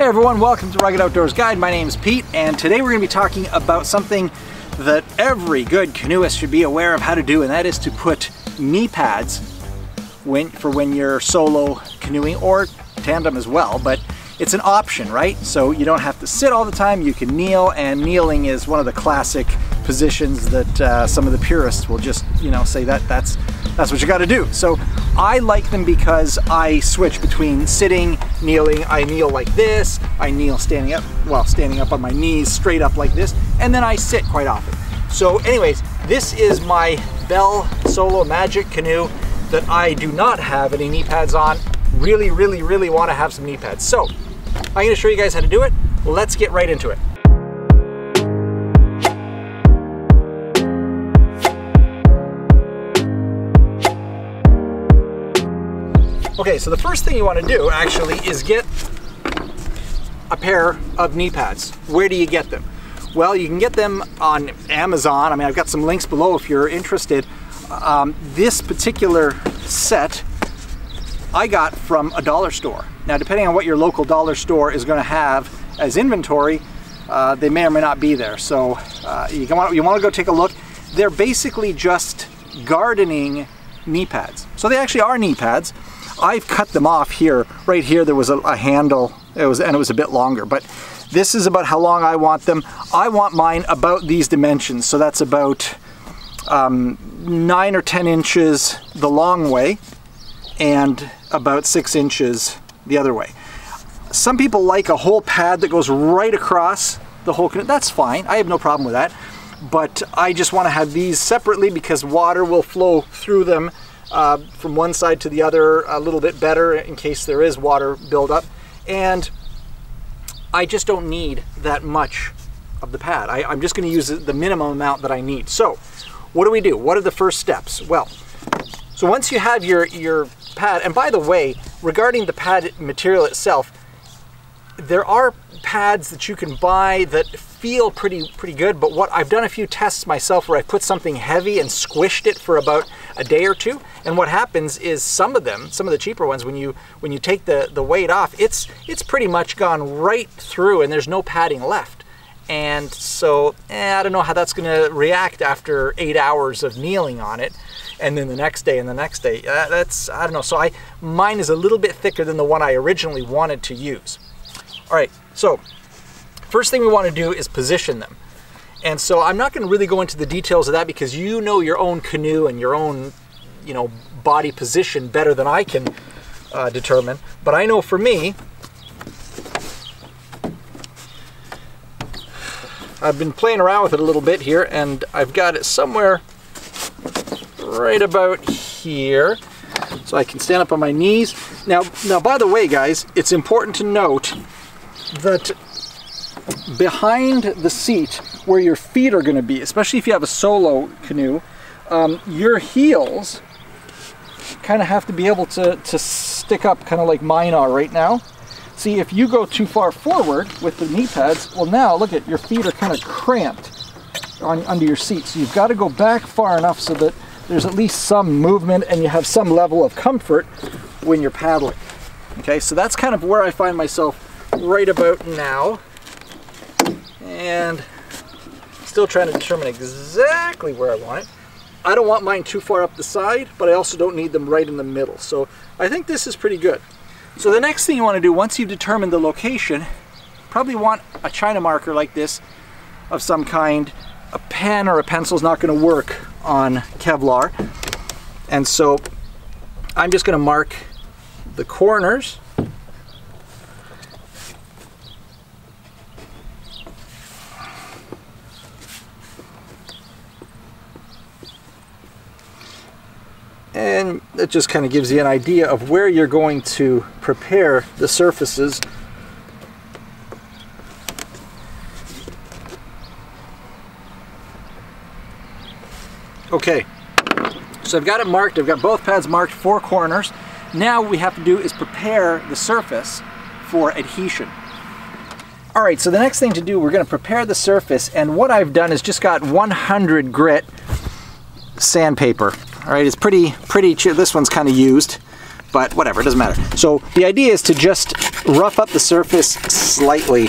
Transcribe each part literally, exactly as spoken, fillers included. Hey everyone, welcome to Rugged Outdoors Guide. My name's Pete, and today we're going to be talking about something that every good canoeist should be aware of how to do, and that is to put knee pads when, for when you're solo canoeing or tandem as well, but it's an option, right? So you don't have to sit all the time, you can kneel, and kneeling is one of the classic positions that uh, some of the purists will just, you know, say that that's that's what you got to do. So I like them because I switch between sitting, kneeling. I kneel like this, I kneel standing up, well, standing up on my knees, straight up like this, and then I sit quite often. So anyways, this is my Bell Solo Magic Canoe that I do not have any knee pads on. Really, really, really want to have some knee pads. So I'm going to show you guys how to do it. Let's get right into it. Okay, so the first thing you want to do actually is get a pair of knee pads. Where do you get them? Well, you can get them on Amazon. I mean, I've got some links below if you're interested. Um, this particular set I got from a dollar store. Now, depending on what your local dollar store is going to have as inventory, uh, they may or may not be there. So uh, you want you want to go take a look. They're basically just gardening knee pads. So they actually are knee pads. I've cut them off here. Right here, there was a, a handle. It was and it was a bit longer. But this is about how long I want them. I want mine about these dimensions. So that's about um, nine or ten inches the long way, and about six inches the other way. Some people like a whole pad that goes right across the whole canoe. That's fine, I have no problem with that. But I just want to have these separately because water will flow through them uh, from one side to the other a little bit better in case there is water buildup. And I just don't need that much of the pad. I, I'm just going to use the minimum amount that I need. So what do we do? What are the first steps? Well, so once you have your, your pad, and by the way, regarding the pad material itself, there are pads that you can buy that feel pretty pretty good, but what I've done a few tests myself where I put something heavy and squished it for about a day or two, and what happens is some of them, some of the cheaper ones, when you when you take the, the weight off, it's it's pretty much gone right through and there's no padding left. And so eh, I don't know how that's gonna react after eight hours of kneeling on it. And then the next day and the next day, uh, that's, I don't know. So I, mine is a little bit thicker than the one I originally wanted to use. All right, so first thing we want to do is position them. And so I'm not going to really go into the details of that because you know your own canoe and your own, you know, body position better than I can uh, determine. But I know for me, I've been playing around with it a little bit here and I've got it somewhere right about here, so I can stand up on my knees. Now, now, by the way, guys, it's important to note that behind the seat where your feet are going to be, especially if you have a solo canoe, um, your heels kind of have to be able to, to stick up, kind of like mine are right now. See, if you go too far forward with the knee pads, well now, look at, your feet are kind of cramped on, under your seat, so you've got to go back far enough so that there's at least some movement and you have some level of comfort when you're paddling. Okay, so that's kind of where I find myself right about now. And still trying to determine exactly where I want it. I don't want mine too far up the side, but I also don't need them right in the middle. So I think this is pretty good. So the next thing you want to do, once you've determined the location, probably want a China marker like this of some kind. A pen or a pencil is not going to work on Kevlar, and so I'm just going to mark the corners and it just kind of gives you an idea of where you're going to prepare the surfaces . Okay, so I've got it marked, I've got both pads marked, four corners. Now what we have to do is prepare the surface for adhesion. All right, so the next thing to do, we're gonna prepare the surface, and what I've done is just got one hundred grit sandpaper. All right, it's pretty, pretty, this one's kind of used, but whatever, it doesn't matter. So the idea is to just rough up the surface slightly.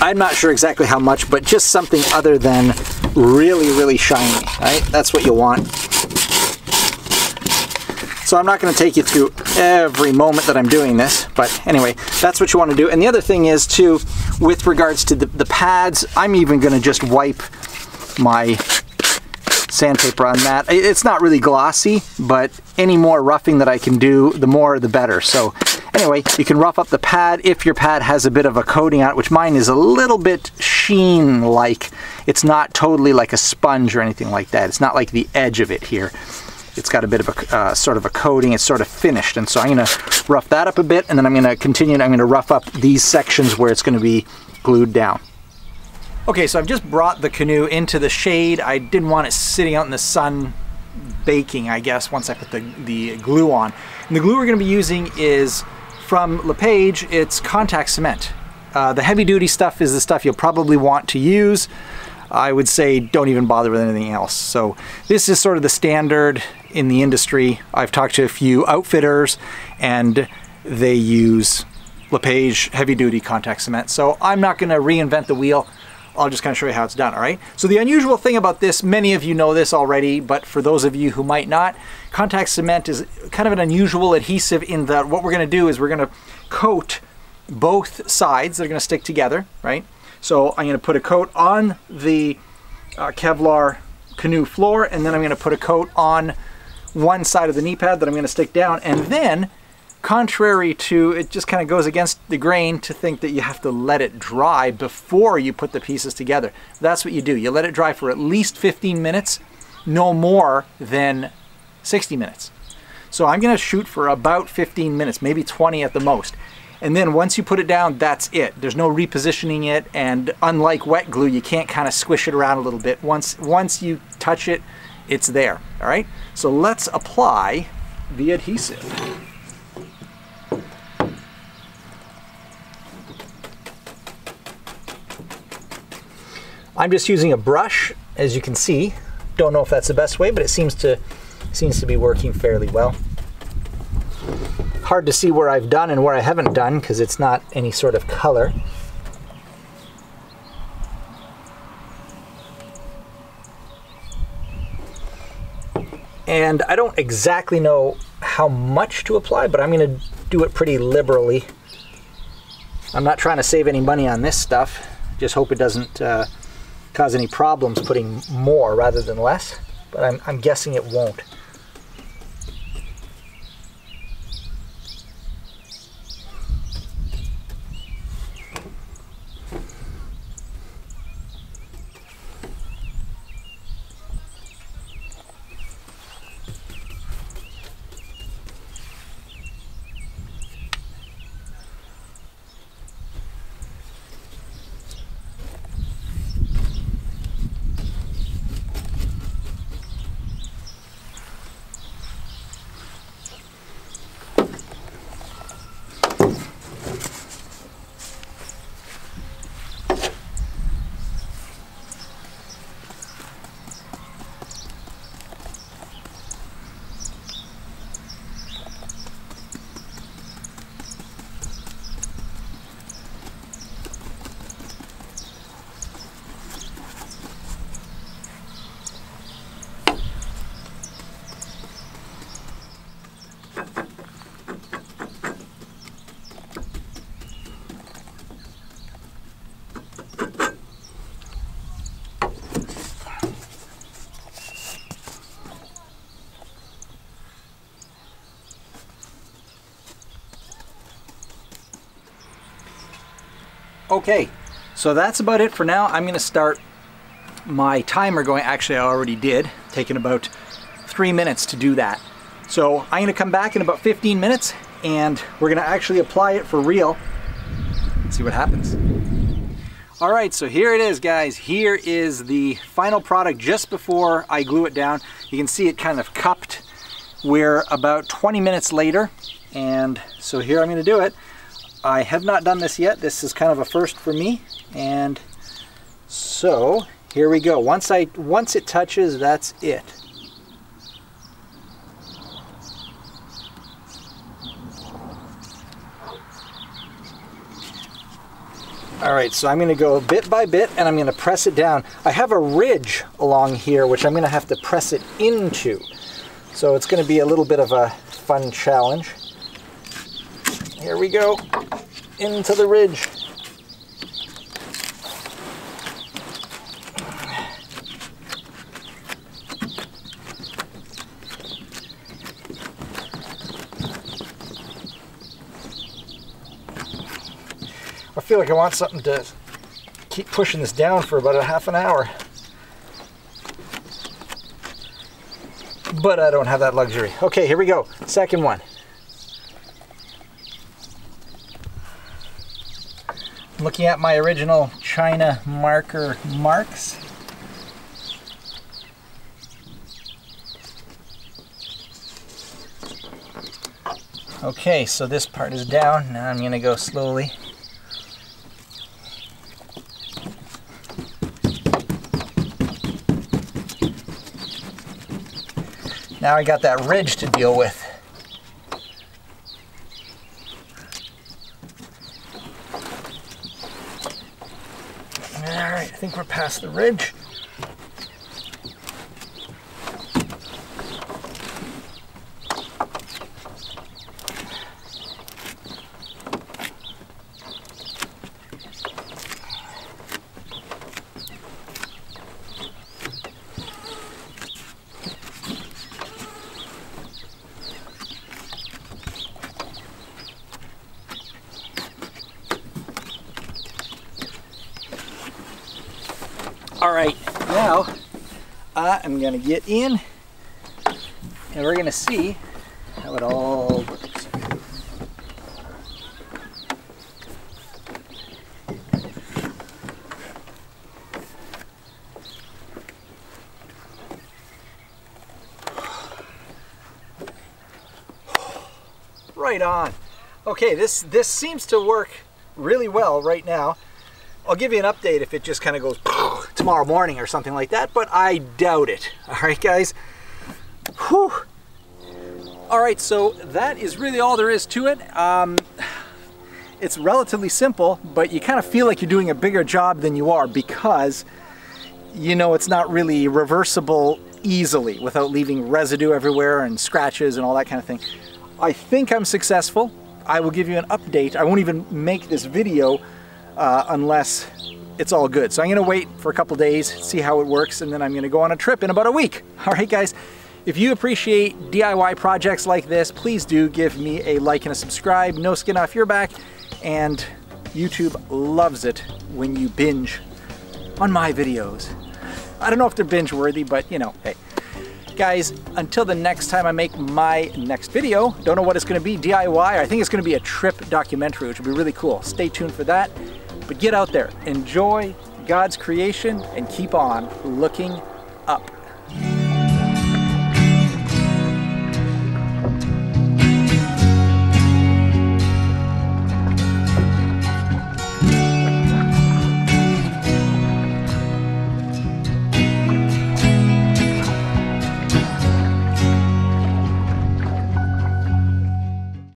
I'm not sure exactly how much, but just something other than really, really shiny, right? That's what you want. So I'm not going to take you through every moment that I'm doing this, but anyway, that's what you want to do. And the other thing is too, with regards to the, the pads, I'm even going to just wipe my sandpaper on that. It's not really glossy, but any more roughing that I can do, the more the better. So anyway, you can rough up the pad if your pad has a bit of a coating on it, which mine is a little bit sheen-like. It's not totally like a sponge or anything like that. It's not like the edge of it here. It's got a bit of a uh, sort of a coating. It's sort of finished. And so I'm going to rough that up a bit, and then I'm going to continue. I'm going to rough up these sections where it's going to be glued down. Okay, so I've just brought the canoe into the shade. I didn't want it sitting out in the sun baking, I guess, once I put the, the glue on. And the glue we're gonna be using is from LePage. It's contact cement. Uh, the heavy duty stuff is the stuff you'll probably want to use. I would say don't even bother with anything else. So this is sort of the standard in the industry. I've talked to a few outfitters and they use LePage heavy duty contact cement. So I'm not gonna reinvent the wheel. I'll just kind of show you how it's done, all right? So the unusual thing about this, many of you know this already, but for those of you who might not, contact cement is kind of an unusual adhesive in that what we're gonna do is we're gonna coat both sides that are gonna stick together, right? So I'm gonna put a coat on the uh, Kevlar canoe floor, and then I'm gonna put a coat on one side of the knee pad that I'm gonna stick down, and then contrary to, it just kind of goes against the grain to think that you have to let it dry before you put the pieces together. That's what you do. You let it dry for at least fifteen minutes, no more than sixty minutes. So I'm going to shoot for about fifteen minutes, maybe twenty at the most. And then once you put it down, that's it. There's no repositioning it, and unlike wet glue, you can't kind of squish it around a little bit. Once, once you touch it, it's there. All right? So let's apply the adhesive. I'm just using a brush, as you can see. Don't know if that's the best way, but it seems to seems to be working fairly well. Hard to see where I've done and where I haven't done because it's not any sort of color. And I don't exactly know how much to apply, but I'm gonna do it pretty liberally. I'm not trying to save any money on this stuff. Just hope it doesn't uh, cause any problems putting more rather than less, but I'm, I'm guessing it won't. Okay, so that's about it for now. I'm gonna start my timer going. Actually, I already did, taking about three minutes to do that. So I'm gonna come back in about fifteen minutes and we're gonna actually apply it for real. Let's see what happens. All right, so here it is, guys. Here is the final product just before I glue it down. You can see it kind of cupped. We're about twenty minutes later, and so here I'm gonna do it. I have not done this yet. This is kind of a first for me. And so here we go. Once I once it touches, that's it. All right, so I'm gonna go bit by bit and I'm gonna press it down. I have a ridge along here, which I'm gonna have to press it into. So it's gonna be a little bit of a fun challenge. Here we go, into the ridge. I feel like I want something to keep pushing this down for about a half an hour. But I don't have that luxury. Okay, here we go. Second one. I'm looking at my original China marker marks. Okay, so this part is down. Now I'm gonna go slowly. Now I got that ridge to deal with. All right, I think we're past the ridge. All right, now I am gonna get in and we're gonna see how it all works. Right on. Okay, this, this seems to work really well right now. I'll give you an update if it just kind of goes tomorrow morning or something like that, but I doubt it. All right, guys. Whew. All right, so that is really all there is to it. Um, it's relatively simple, but you kind of feel like you're doing a bigger job than you are because you know it's not really reversible easily without leaving residue everywhere and scratches and all that kind of thing. I think I'm successful. I will give you an update. I won't even make this video Uh, unless it's all good. So I'm gonna wait for a couple days, see how it works, and then I'm gonna go on a trip in about a week. All right, guys, if you appreciate D I Y projects like this, please do give me a like and a subscribe. No skin off your back, and YouTube loves it when you binge on my videos. I don't know if they're binge worthy, but you know, hey. Guys, until the next time I make my next video, don't know what it's gonna be, D I Y, I think it's gonna be a trip documentary, which will be really cool. Stay tuned for that. But get out there, enjoy God's creation, and keep on looking up.